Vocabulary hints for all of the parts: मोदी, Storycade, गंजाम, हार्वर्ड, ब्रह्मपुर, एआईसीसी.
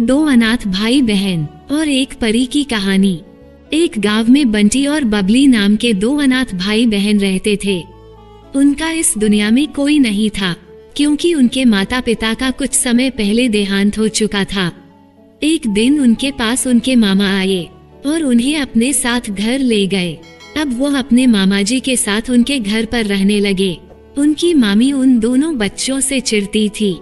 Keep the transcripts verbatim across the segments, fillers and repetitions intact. दो अनाथ भाई बहन और एक परी की कहानी। एक गांव में बंटी और बबली नाम के दो अनाथ भाई बहन रहते थे। उनका इस दुनिया में कोई नहीं था क्योंकि उनके माता पिता का कुछ समय पहले देहांत हो चुका था। एक दिन उनके पास उनके मामा आए और उन्हें अपने साथ घर ले गए। अब वो अपने मामा जी के साथ उनके घर पर रहने लगे। उनकी मामी उन दोनों बच्चों से चिढ़ती थी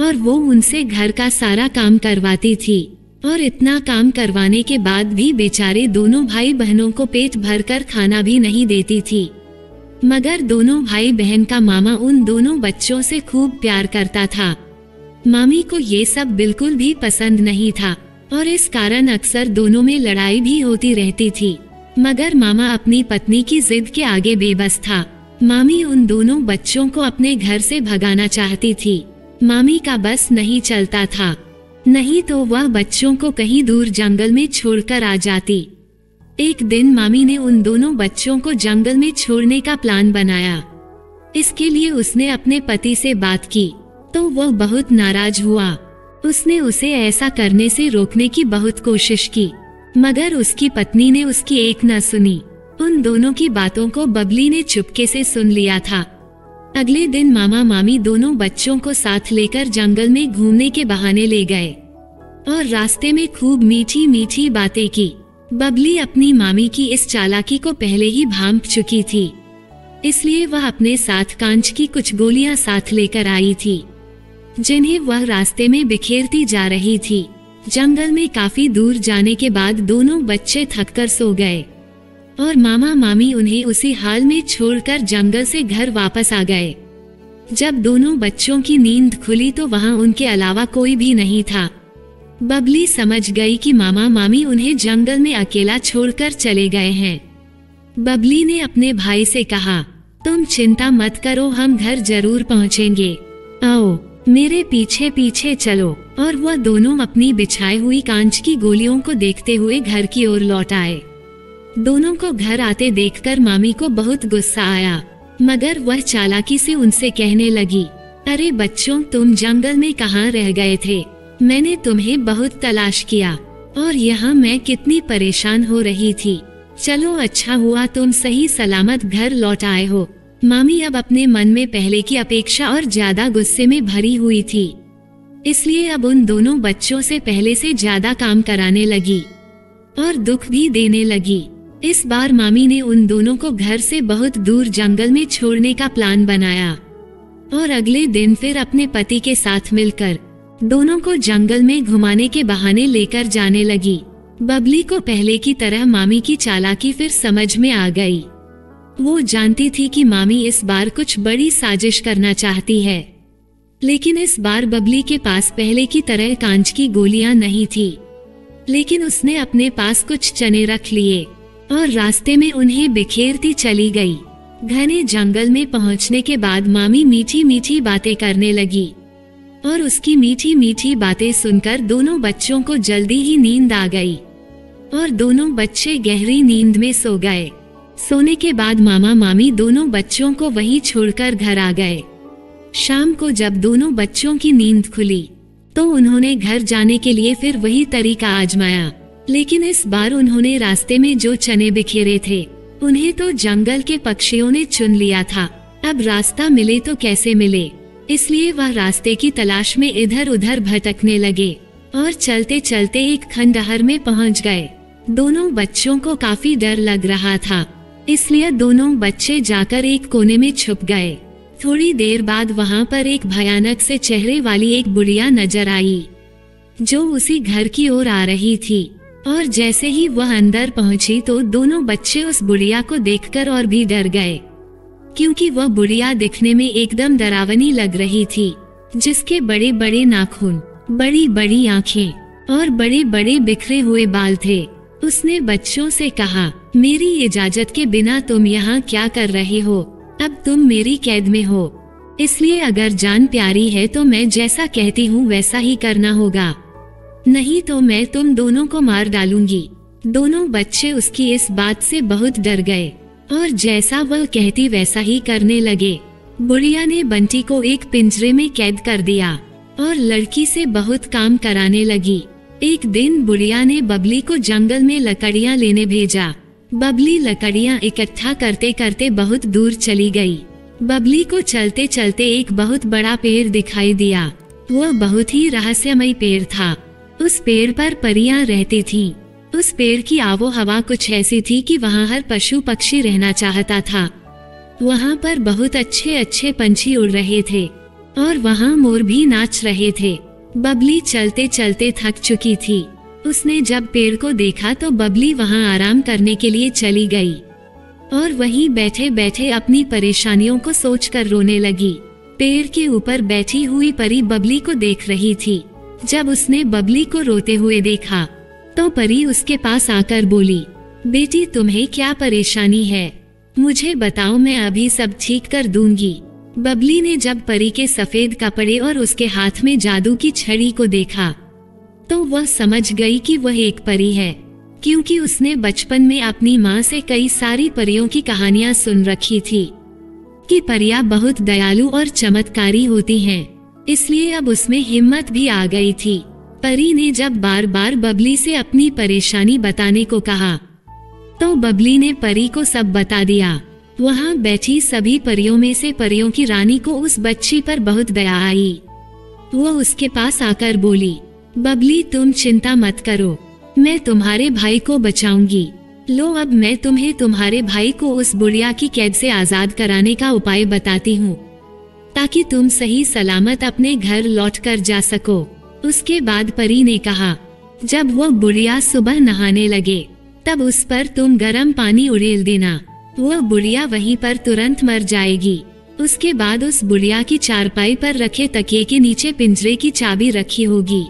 और वो उनसे घर का सारा काम करवाती थी, और इतना काम करवाने के बाद भी बेचारे दोनों भाई बहनों को पेट भरकर खाना भी नहीं देती थी। मगर दोनों भाई बहन का मामा उन दोनों बच्चों से खूब प्यार करता था। मामी को ये सब बिल्कुल भी पसंद नहीं था और इस कारण अक्सर दोनों में लड़ाई भी होती रहती थी। मगर मामा अपनी पत्नी की जिद के आगे बेबस था। मामी उन दोनों बच्चों को अपने घर से भगाना चाहती थी। मामी का बस नहीं चलता था, नहीं तो वह बच्चों को कहीं दूर जंगल में छोड़कर आ जाती। एक दिन मामी ने उन दोनों बच्चों को जंगल में छोड़ने का प्लान बनाया। इसके लिए उसने अपने पति से बात की तो वह बहुत नाराज हुआ। उसने उसे ऐसा करने से रोकने की बहुत कोशिश की, मगर उसकी पत्नी ने उसकी एक न सुनी। उन दोनों की बातों को बबली ने चुपके से सुन लिया था। अगले दिन मामा मामी दोनों बच्चों को साथ लेकर जंगल में घूमने के बहाने ले गए और रास्ते में खूब मीठी मीठी बातें की। बबली अपनी मामी की इस चालाकी को पहले ही भांप चुकी थी, इसलिए वह अपने साथ कांच की कुछ गोलियां साथ लेकर आई थी जिन्हें वह रास्ते में बिखेरती जा रही थी। जंगल में काफी दूर जाने के बाद दोनों बच्चे थककर सो गए और मामा मामी उन्हें उसी हाल में छोड़कर जंगल से घर वापस आ गए। जब दोनों बच्चों की नींद खुली तो वहां उनके अलावा कोई भी नहीं था। बबली समझ गई कि मामा मामी उन्हें जंगल में अकेला छोड़कर चले गए हैं। बबली ने अपने भाई से कहा, तुम चिंता मत करो, हम घर जरूर पहुँचेंगे, आओ मेरे पीछे पीछे चलो। और वह दोनों अपनी बिछाई हुई कांच की गोलियों को देखते हुए घर की ओर लौट आए। दोनों को घर आते देखकर मामी को बहुत गुस्सा आया, मगर वह चालाकी से उनसे कहने लगी, अरे बच्चों, तुम जंगल में कहाँ रह गए थे? मैंने तुम्हें बहुत तलाश किया और यहाँ मैं कितनी परेशान हो रही थी। चलो, अच्छा हुआ तुम सही सलामत घर लौट आए हो। मामी अब अपने मन में पहले की अपेक्षा और ज्यादा गुस्से में भरी हुई थी, इसलिए अब उन दोनों बच्चों से पहले से ज्यादा काम कराने लगी और दुख भी देने लगी। इस बार मामी ने उन दोनों को घर से बहुत दूर जंगल में छोड़ने का प्लान बनाया और अगले दिन फिर अपने पति के साथ मिलकर दोनों को जंगल में घुमाने के बहाने लेकर जाने लगी। बबली को पहले की तरह मामी की चालाकी फिर समझ में आ गई। वो जानती थी कि मामी इस बार कुछ बड़ी साजिश करना चाहती है, लेकिन इस बार बबली के पास पहले की तरह कांच की गोलियां नहीं थी। लेकिन उसने अपने पास कुछ चने रख लिए और रास्ते में उन्हें बिखेरती चली गई। घने जंगल में पहुंचने के बाद मामी मीठी मीठी बातें करने लगी और उसकी मीठी मीठी बातें सुनकर दोनों बच्चों को जल्दी ही नींद आ गई और दोनों बच्चे गहरी नींद में सो गए। सोने के बाद मामा मामी दोनों बच्चों को वहीं छोड़कर घर आ गए। शाम को जब दोनों बच्चों की नींद खुली तो उन्होंने घर जाने के लिए फिर वही तरीका आजमाया, लेकिन इस बार उन्होंने रास्ते में जो चने बिखेरे थे उन्हें तो जंगल के पक्षियों ने चुन लिया था। अब रास्ता मिले तो कैसे मिले, इसलिए वह रास्ते की तलाश में इधर उधर भटकने लगे और चलते चलते एक खंडहर में पहुँच गए। दोनों बच्चों को काफी डर लग रहा था, इसलिए दोनों बच्चे जाकर एक कोने में छुप गए। थोड़ी देर बाद वहाँ पर एक भयानक से चेहरे वाली एक बुढ़िया नजर आई जो उसी घर की ओर आ रही थी, और जैसे ही वह अंदर पहुँची तो दोनों बच्चे उस बुढ़िया को देखकर और भी डर गए, क्योंकि वह बुढ़िया दिखने में एकदम डरावनी लग रही थी, जिसके बड़े बड़े नाखून, बड़ी बड़ी आँखें और बड़े बड़े बिखरे हुए बाल थे। उसने बच्चों से कहा, मेरी इजाजत के बिना तुम यहाँ क्या कर रहे हो? अब तुम मेरी कैद में हो, इसलिए अगर जान प्यारी है तो मैं जैसा कहती हूँ वैसा ही करना होगा, नहीं तो मैं तुम दोनों को मार डालूंगी। दोनों बच्चे उसकी इस बात से बहुत डर गए और जैसा वह कहती वैसा ही करने लगे। बुढ़िया ने बंटी को एक पिंजरे में कैद कर दिया और लड़की से बहुत काम कराने लगी। एक दिन बुढ़िया ने बबली को जंगल में लकड़ियाँ लेने भेजा। बबली लकड़ियाँ इकट्ठा करते करते बहुत दूर चली गई। बबली को चलते चलते एक बहुत बड़ा पेड़ दिखाई दिया। वह बहुत ही रहस्यमय पेड़ था। उस पेड़ पर परियां रहती थीं। उस पेड़ की आवो हवा कुछ ऐसी थी कि वहाँ हर पशु पक्षी रहना चाहता था। वहाँ पर बहुत अच्छे अच्छे पंछी उड़ रहे थे और वहाँ मोर भी नाच रहे थे। बबली चलते चलते थक चुकी थी। उसने जब पेड़ को देखा तो बबली वहाँ आराम करने के लिए चली गई और वहीं बैठे बैठे अपनी परेशानियों को सोचकर रोने लगी। पेड़ के ऊपर बैठी हुई परी बबली को देख रही थी। जब उसने बबली को रोते हुए देखा तो परी उसके पास आकर बोली, बेटी तुम्हें क्या परेशानी है, मुझे बताओ, मैं अभी सब ठीक कर दूंगी। बबली ने जब परी के सफेद कपड़े और उसके हाथ में जादू की छड़ी को देखा तो वह समझ गई कि वह एक परी है, क्योंकि उसने बचपन में अपनी माँ से कई सारी परियों की कहानियाँ सुन रखी थी कि परियां बहुत दयालु और चमत्कारी होती हैं। इसलिए अब उसमें हिम्मत भी आ गई थी। परी ने जब बार बार बबली से अपनी परेशानी बताने को कहा तो बबली ने परी को सब बता दिया। वहाँ बैठी सभी परियों में से परियों की रानी को उस बच्ची पर बहुत दया आई। वो उसके पास आकर बोली, बबली तुम चिंता मत करो, मैं तुम्हारे भाई को बचाऊंगी। लो अब मैं तुम्हें तुम्हारे भाई को उस बुढ़िया की कैद से आजाद कराने का उपाय बताती हूँ, ताकि तुम सही सलामत अपने घर लौट कर जा सको। उसके बाद परी ने कहा, जब वो बुढ़िया सुबह नहाने लगे तब उस पर तुम गर्म पानी उड़ेल देना, वो बुढ़िया वहीं पर तुरंत मर जाएगी। उसके बाद उस बुढ़िया की चारपाई पर रखे तकिए के नीचे पिंजरे की चाबी रखी होगी,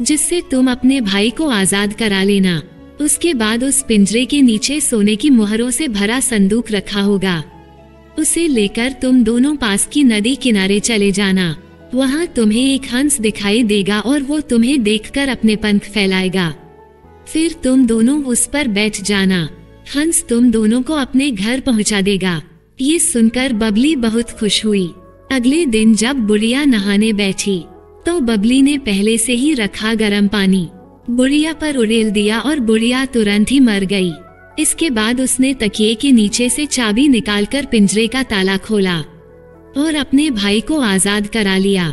जिससे तुम अपने भाई को आजाद करा लेना। उसके बाद उस पिंजरे के नीचे सोने की मुहरों से भरा संदूक रखा होगा, उसे लेकर तुम दोनों पास की नदी किनारे चले जाना। वहाँ तुम्हें एक हंस दिखाई देगा और वो तुम्हें देखकर अपने पंख फैलाएगा। फिर तुम दोनों उस पर बैठ जाना, हंस तुम दोनों को अपने घर पहुँचा देगा। ये सुनकर बबली बहुत खुश हुई। अगले दिन जब बुढ़िया नहाने बैठी तो बबली ने पहले से ही रखा गरम पानी बुढ़िया पर उड़ेल दिया और बुढ़िया तुरंत ही मर गई। इसके बाद उसने तकिए के नीचे से चाबी निकालकर पिंजरे का ताला खोला और अपने भाई को आजाद करा लिया।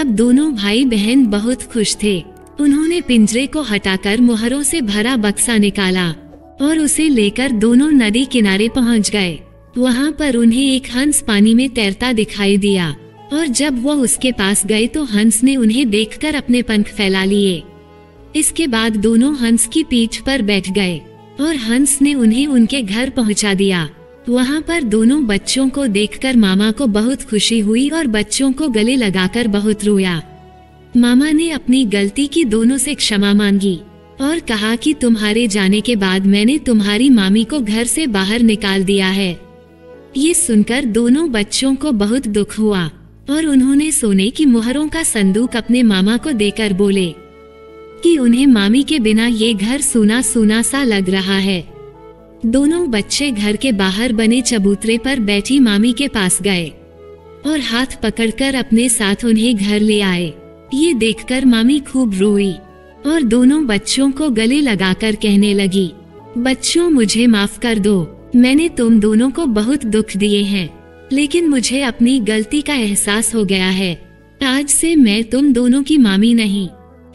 अब दोनों भाई बहन बहुत खुश थे। उन्होंने पिंजरे को हटाकर मुहरों से भरा बक्सा निकाला और उसे लेकर दोनों नदी किनारे पहुंच गए। वहां पर उन्हें एक हंस पानी में तैरता दिखाई दिया और जब वो उसके पास गए तो हंस ने उन्हें देखकर अपने पंख फैला लिए। इसके बाद दोनों हंस की पीठ पर बैठ गए और हंस ने उन्हें उनके घर पहुंचा दिया। वहां पर दोनों बच्चों को देखकर मामा को बहुत खुशी हुई और बच्चों को गले लगाकर बहुत रोया। मामा ने अपनी गलती की दोनों से क्षमा मांगी और कहा कि तुम्हारे जाने के बाद मैंने तुम्हारी मामी को घर से बाहर निकाल दिया है। ये सुनकर दोनों बच्चों को बहुत दुख हुआ और उन्होंने सोने की मुहरों का संदूक अपने मामा को देकर बोले कि उन्हें मामी के बिना ये घर सूना सूना सा लग रहा है। दोनों बच्चे घर के बाहर बने चबूतरे पर बैठी मामी के पास गए और हाथ पकड़कर अपने साथ उन्हें घर ले आए। ये देखकर मामी खूब रोई और दोनों बच्चों को गले लगाकर कहने लगी, बच्चों मुझे माफ कर दो, मैंने तुम दोनों को बहुत दुख दिए हैं, लेकिन मुझे अपनी गलती का एहसास हो गया है। आज से मैं तुम दोनों की मामी नहीं,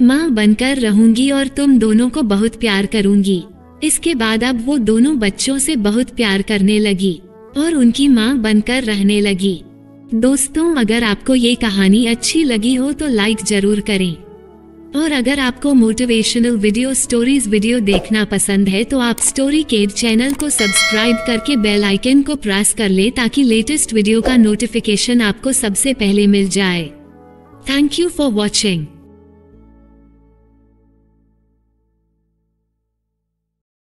माँ बनकर रहूंगी और तुम दोनों को बहुत प्यार करूंगी। इसके बाद अब वो दोनों बच्चों से बहुत प्यार करने लगी और उनकी माँ बनकर रहने लगी। दोस्तों, अगर आपको ये कहानी अच्छी लगी हो तो लाइक जरूर करें और अगर आपको मोटिवेशनल वीडियो स्टोरीज वीडियो देखना पसंद है तो आप स्टोरीकेड चैनल को सब्सक्राइब करके बेल आइकन को प्रेस कर लें, ताकि लेटेस्ट वीडियो का नोटिफिकेशन आपको सबसे पहले मिल जाए। Thank you for watching.